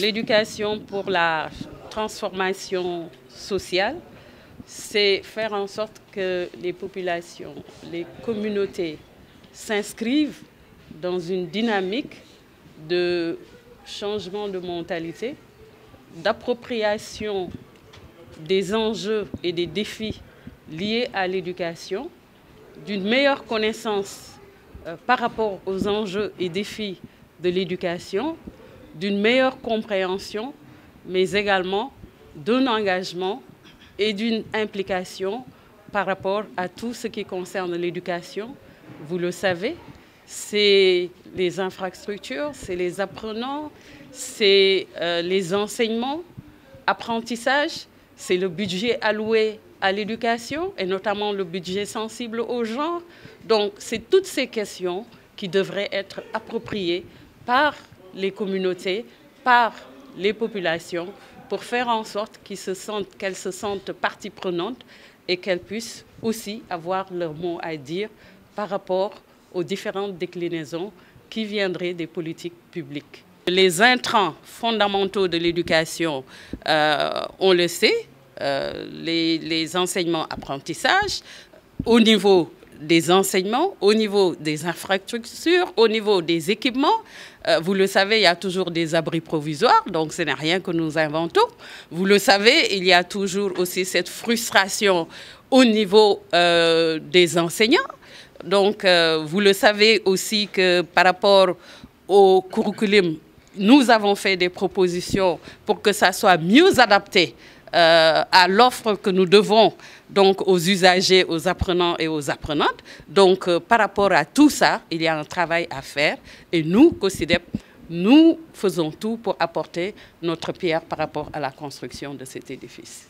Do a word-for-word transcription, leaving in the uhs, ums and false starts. L'éducation pour la transformation sociale, c'est faire en sorte que les populations, les communautés s'inscrivent dans une dynamique de changement de mentalité, d'appropriation des enjeux et des défis liés à l'éducation, d'une meilleure connaissance euh, par rapport aux enjeux et défis de l'éducation, d'une meilleure compréhension, mais également d'un engagement et d'une implication par rapport à tout ce qui concerne l'éducation. Vous le savez, c'est les infrastructures, c'est les apprenants, c'est euh, les enseignements, apprentissage, c'est le budget alloué à l'éducation et notamment le budget sensible au genre. Donc c'est toutes ces questions qui devraient être appropriées par les communautés, par les populations, pour faire en sorte qu'elles se sentent, qu'elles se sentent partie prenante et qu'elles puissent aussi avoir leur mot à dire par rapport aux différentes déclinaisons qui viendraient des politiques publiques. Les intrants fondamentaux de l'éducation, euh, on le sait, euh, les, les enseignements apprentissage, au niveau des enseignements, au niveau des infrastructures, au niveau des équipements. Euh, vous le savez, il y a toujours des abris provisoires, donc ce n'est rien que nous inventons. Vous le savez, il y a toujours aussi cette frustration au niveau euh, des enseignants. Donc euh, vous le savez aussi que par rapport au curriculum, nous avons fait des propositions pour que ça soit mieux adapté Euh, à l'offre que nous devons donc aux usagers, aux apprenants et aux apprenantes. Donc euh, par rapport à tout ça, il y a un travail à faire et nous, COSIDEP, nous faisons tout pour apporter notre pierre par rapport à la construction de cet édifice.